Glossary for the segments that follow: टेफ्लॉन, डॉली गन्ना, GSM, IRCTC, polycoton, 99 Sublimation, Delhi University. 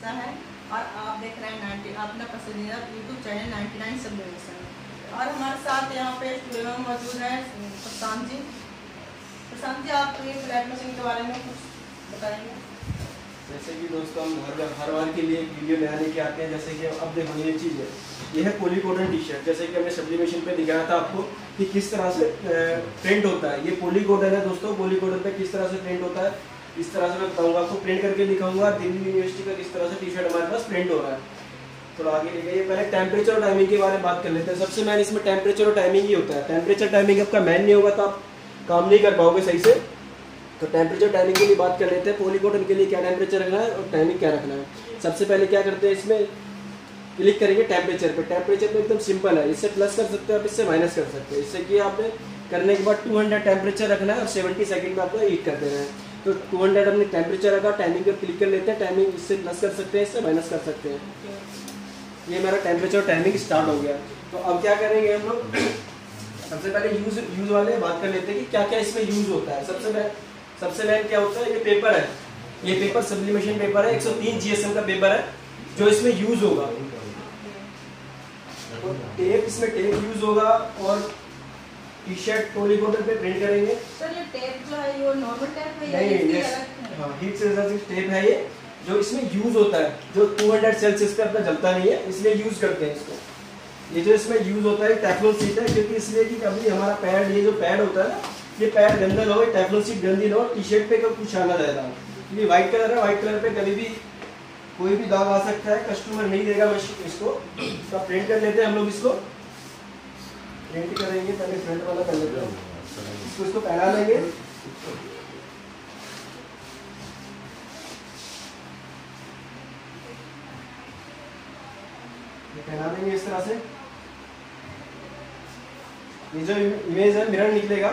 हिस्सा है और आप देख रहे हैं अपना पसंदीदा यूट्यूब चैनल 99 सब्लिमेशन। और हमारे साथ यहाँ पे स्टूडियो में मौजूद है प्रशांत जी। प्रशांत जी, आप ये फ्लैट मशीन के बारे में कुछ बताएंगे? जैसे कि दोस्तों, हम हर बार के लिए एक वीडियो नया लेके आते हैं। जैसे कि अब देखो, ये चीज़ है, यह है पॉलीकोटन टी शर्ट। जैसे कि हमने सब्लिमेशन पे दिखाया था आपको कि किस तरह से प्रिंट होता है। ये पॉलीकोटन है दोस्तों। पॉलीकोटन पे किस तरह से प्रिंट होता है इस तरह से मैं बताऊंगा, आपको प्रिंट करके दिखाऊंगा। दिल्ली यूनिवर्सिटी का किस तरह से टी शर्ट हमारे पास प्रिंट हो रहा है। थोड़ा आगे ले जाइए, पहले टेम्परेचर और टाइमिंग के बारे में बात कर लेते हैं। सबसे मेन इसमें टेम्परेचर और टाइमिंग ही होता है। टेम्परेचर टाइमिंग आपका मेन नहीं होगा तो आप काम नहीं कर पाओगे सही से। तो टेम्परेचर टाइमिंग के लिए बात कर लेते हैं। पॉलीकोटन के लिए क्या टेम्परेचर रखना है और टाइमिंग क्या रखना है। सबसे पहले क्या करते हैं, इसमें क्लिक करेंगे टेम्परेचर पे। टेम्परेचर पे एकदम सिंपल है, इससे प्लस कर सकते हो आप, इससे माइनस कर सकते हो। इससे कि आपने करने के बाद 200 टेम्परेचर रखना है और 70 सेकंड में आपको ईट कर देना है। तो 200 हमने टेम्परेचर रखा। टाइमिंग पर क्लिक कर लेते हैं। टाइमिंग इससे प्लस कर सकते हैं, इससे माइनस कर सकते हैं। ये मेरा टेम्परेचर टाइमिंग स्टार्ट हो गया। तो अब क्या करेंगे हम लोग, सबसे पहले यूज़ वाले बात कर लेते हैं कि क्या क्या इसमें यूज़ होता है। सबसे पहले क्या होता है, ये पेपर है। ये पेपर सब्लिमेशन पेपर है, 103 GSM का पेपर है जो इसमें यूज होगा। तो टेप, इसमें टेप यूज होगा और टी शर्ट पॉलीकोटन पे प्रिंट करेंगे। सर, ये टेप जो है वो नॉर्मल टेप है या इसकी अलग? हां, हीट सेंसिटिव टेप है ये, जो इसमें यूज होता है, जो 200 सेल्सियस पे अपना जलता नहीं है, इसलिए यूज करते हैं इसको। ये जो इसमें यूज होता है टेफ्लॉन शीट है, क्योंकि इसलिए कि कभी हमारा पैड, ये जो पैड होता है ना, ये पैड गंदा ना हो, टेफ्लॉन शीट गंदी ना हो, टी शर्ट पे कुछ आना रहता है। क्योंकि व्हाइट कलर है, व्हाइट कलर पे कभी भी कोई भी दाग आ सकता है, कस्टमर नहीं देगा इसको। तो प्रिंट कर लेते हैं हम लोग इसको। प्रिंट करेंगे, पहले फ्रंट वाला कर लेते हैं, इसको पहना लेंगे। पहना लेंगे इस तरह से। ये जो इमेज है मिरर निकलेगा,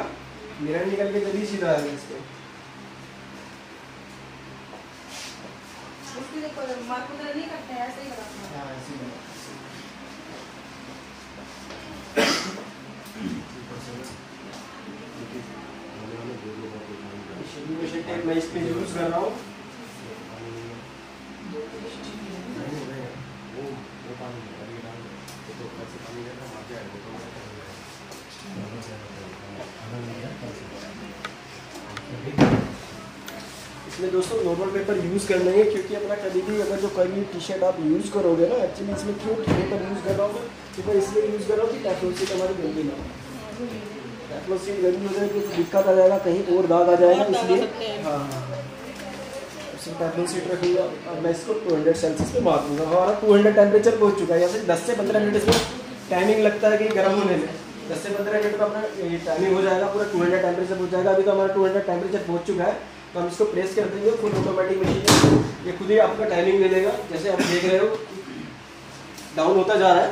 मिरर निकल के तभी सीधा आएगा। इसके देखो, मार्क उधर नहीं करते हैं, ऐसे ही करते हैं। हां, ऐसे ही करते हैं। मैं इस पे यूज कर रहा हूं। वो पानी अभी डाल तो कैसे पानी देना मत जाएगा, तो इसमें दोस्तों नॉर्मल पेपर यूज़ करना है, क्योंकि अपना कभी भी अगर जो कोई भी टी शर्ट आप यूज़ करोगे ना, एक्चुअली इसमें क्यों पेपर यूज़ कर रहा हूँ, पेपर इसलिए यूज़ कर रहा हूँ कि टेफ्लॉन शीट हमारी गंदी ना हो। टेफ्लॉन शीट गंदी हो जाए तो दिक्कत आ जाएगा, कहीं और दाग आ जाएगा, इसलिए हाँ टेफ्लॉन शीट रखूँगा। और मैं इसको 200 सेल्सियस पर मार दूँगा। हमारा 200 टेम्परेचर पहुँच चुका है। या फिर 10 से 15 मिनट इसमें टाइमिंग लगता है कि गर्म होने में। 10 से 15 मिनट का अपना टाइमिंग हो जाएगा, पूरा 200 टेम्परेचर पहुँच जाएगा। अभी तो हमारा 200 टेम्परेचर पहुँच चुका है। तो हम इसको प्रेस कर देंगे, फुल ऑटोमेटिक मशीन, ये खुद ही आपका टाइमिंग ले लेगा। जैसे आप देख रहे हो डाउन होता जा रहा है,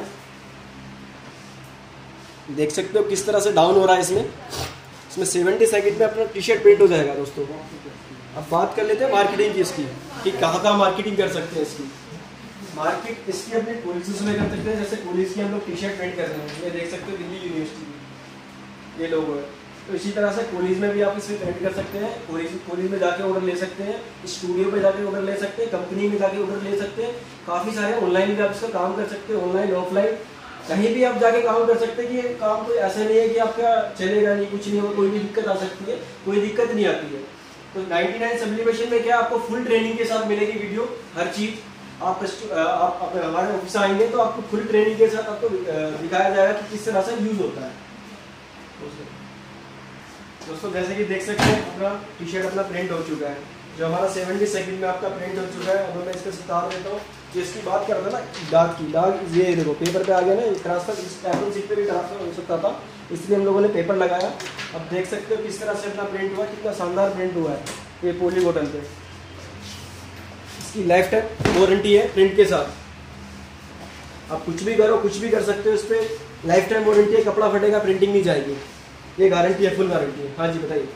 देख सकते हो किस तरह से डाउन हो रहा है। इसमें 70 सेकंड में अपना टी शर्ट प्रिंट हो जाएगा दोस्तों। अब बात कर लेते हैं मार्केटिंग की इसकी, कि कहाँ मार्केटिंग कर सकते हैं इसकी। मार्केट इसकी अपनी पॉलिसीज में कर सकते हैं। जैसे पॉलिसी की हम लोग टी शर्ट प्रिंट कर रहे हैं, ये देख सकते हो दिल्ली यूनिवर्सिटी में ये लोगो है। तो इसी तरह से कॉलेज में भी आप इसे प्रिंट कर सकते हैं। कॉलेज में जाके ऑर्डर ले सकते हैं, स्टूडियो पे जाके ऑर्डर ले सकते हैं, कंपनी में जाके ऑर्डर ले सकते हैं। काफ़ी सारे ऑनलाइन भी आप इसका काम कर सकते हैं, ऑनलाइन ऑफलाइन कहीं भी आप जाके काम कर सकते हैं। कि ये काम कोई ऐसा नहीं है कि आपका चलेगा नहीं, कुछ नहीं होगा, कोई भी दिक्कत आ सकती है, कोई दिक्कत नहीं आती है। तो 99 सब्लिमेशन में क्या आपको फुल ट्रेनिंग के साथ मिलेगी वीडियो, हर चीज़। आप हमारे ऑफिस आएंगे तो आपको फुल ट्रेनिंग के साथ आपको दिखाया जाएगा कि किस तरह से यूज़ होता है। दोस्तों जैसे कि देख सकते हैं अपना टी शर्ट अपना प्रिंट हो चुका है, जो हमारा 70 सेकंड में आपका प्रिंट हो चुका है। अब मैं इसका सुधार देता हूँ। जिसकी बात कर रहा था ना दाग की, दाग ये देखो पेपर पे आ गया ना, ट्रांसफर इस टेबल सीट पे भी ट्रांसफर हो सकता था, इसलिए हम लोगों ने पेपर लगाया। अब देख सकते हो किस तरह से अपना प्रिंट हुआ, कितना शानदार प्रिंट हुआ है ये पॉलीकोटन पे। इसकी लाइफ टाइम वारंटी है प्रिंट के साथ। आप कुछ भी करो, कुछ भी कर सकते हो, इस पर लाइफ टाइम वारंटी है। कपड़ा फटेगा, प्रिंटिंग नहीं जाएगी, ये गारंटी है, फुल गारंटी है। हाँ जी बताइए।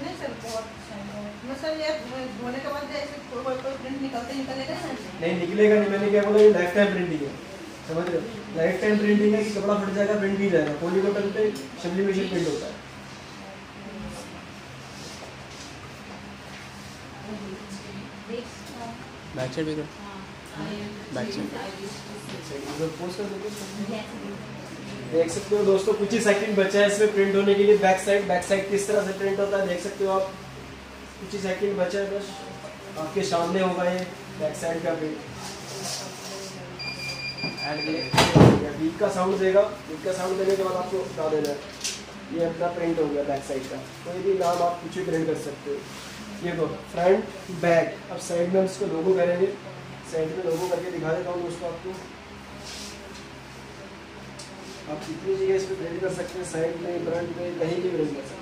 नहीं सर, बहुत सर ये धोने के बाद ऐसे कोई प्रिंट निकलेगा नहीं, निकलेगा नहीं। मैंने क्या बोला, ये लाइफ टाइम प्रिंटिंग है, समझ रहे हो? लाइफ टाइम प्रिंटिंग है कि कपड़ा फट जाएगा, प्रिंट नहीं जाएगा। पॉलीकोटन पे सब्लिमेशन प्रिंट होता है। बैक साइड भी कर बैक साइड देख सकते हो दोस्तों, कुछ ही सेकंड बचा है इसमें प्रिंट होने के लिए। बैक साइड किस तरह से प्रिंट होता है देख सकते हो आप, कुछ ही सेकंड बचा है, बस आपके सामने होगा ये बैक साइड का प्रिंट। बीट का साउंड देगा, बीट का साउंड देने के बाद आपको बता देना है ये अपना प्रिंट हो गया बैक साइड का। कोई भी नाम आप कुछ भी प्रिंट कर सकते हो। ये देखो फ्रंट बैक, अब साइड में हम इसको लोगो करेंगे, साइड में लोगो करके दिखा देता हूँ दोस्तों आपको। आप कितनी जगह इस पर प्रिंट कर सकते हैं, साइड में, फ्रंट में, कहीं भी प्रिंट कर सकते हैं।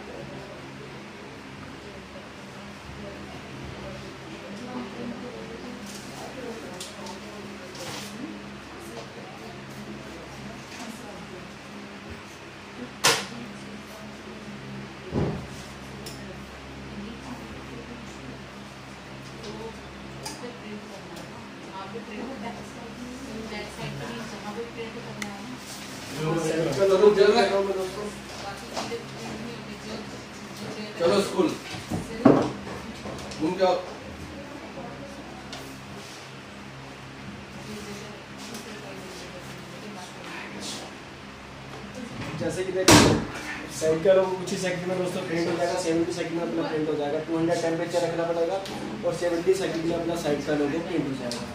चलो स्कूल घूम जाओ। जैसे कि देखो साइड का लोगो कुछ ही सेकंड में दोस्तों प्रिंट हो जाएगा, 70 सेकंड में अपना प्रिंट हो जाएगा। 200 टेम्परेचर रखना पड़ेगा और 70 सेकंड में अपना साइड का लोगो प्रिंट हो जाएगा।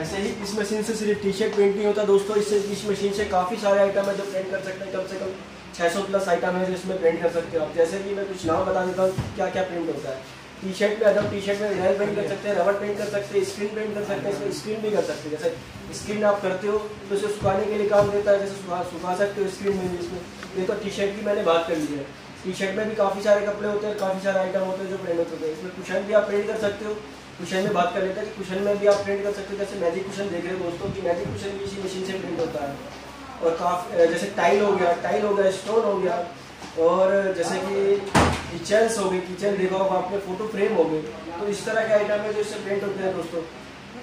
ऐसे ही इस मशीन से सिर्फ टी शर्ट प्रिंट नहीं होता दोस्तों, इससे इस मशीन से काफ़ी सारे आइटम है जो प्रिंट कर सकते हैं। कम से कम 600 प्लस आइटम है जो इसमें प्रिंट कर सकते हो आप। जैसे कि मैं कुछ नाम बता देता हूँ क्या क्या प्रिंट होता है। टी शर्ट में अदब टी शर्ट में विनाइल प्रिंट कर सकते हैं, रबर प्रिंट कर सकते हैं, स्क्रीन प्रिंट कर सकते हैं। इसमें स्क्रीन भी कर सकते हैं, जैसे स्क्रीन आप करते हो तो इसे सुखाने के लिए काम देता है, जैसे सुखा सकते हो स्क्रीन में भी। इसमें ये तो टी शर्ट की मैंने बात कर ली है। टी शर्ट में भी काफ़ी सारे कपड़े होते हैं, काफ़ी सारे आइटम होते हैं जो प्रिंट होते हैं। इसमें कुशन भी आप प्रिंट कर सकते हो। कुशन में बात कर लेते हैं कि कुशन में भी आप प्रिंट कर सकते हो, जैसे मैजिक कुशन देख रहे हो दोस्तों कि मैजिक कुशन भी इसी मशीन से प्रिंट होता है। और काफ़ी जैसे टाइल हो गया, स्टोन हो गया, और जैसे कि किचन्स हो गए, किचन देखा होगा आपने, फोटो फ्रेम हो गए, तो इस तरह के आइटम है जो इससे प्रिंट होते हैं दोस्तों।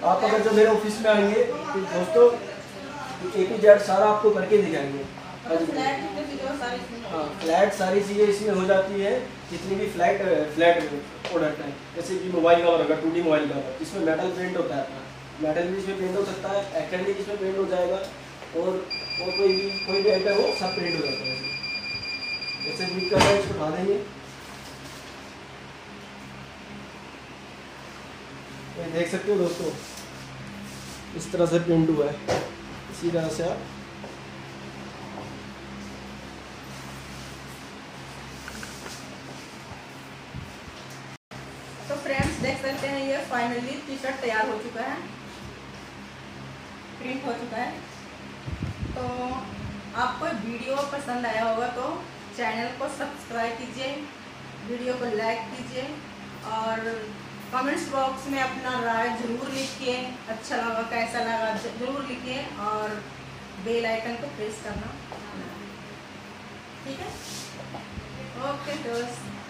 आप अगर जो मेरे ऑफिस में आएंगे तो दोस्तों A to Z सारा आपको करके दिखाएंगे। हाँ, फ्लैट सारी चीज़ें इसमें हो जाती है, जितनी भी फ्लैट प्रोडक्ट है। जैसे कि मोबाइल कवर होगा, 2D मोबाइल कवर, इसमें मेटल प्रिंट होता है अपना, मेटल भी इसमें प्रिंट हो सकता है, एक्रेलिक इसमें प्रिंट हो जाएगा, और कोई भी आइटम हो सब प्रिंट हो जाता है। जैसे बीट का इसको उठा देंगे, तो देख सकते हो दोस्तों इस तरह से प्रिंट हुआ है। इसी तरह से आप देख सकते हैं। ये फाइनली टी शर्ट तैयार हो चुका है, प्रिंट हो चुका है। तो आपको वीडियो पसंद आया होगा तो चैनल को सब्सक्राइब कीजिए, वीडियो को लाइक कीजिए, और कमेंट्स बॉक्स में अपना राय जरूर लिखिए, अच्छा लगा कैसा लगा जरूर लिखिए, और बेल आइकन को प्रेस करना ठीक है। ओके दोस्त।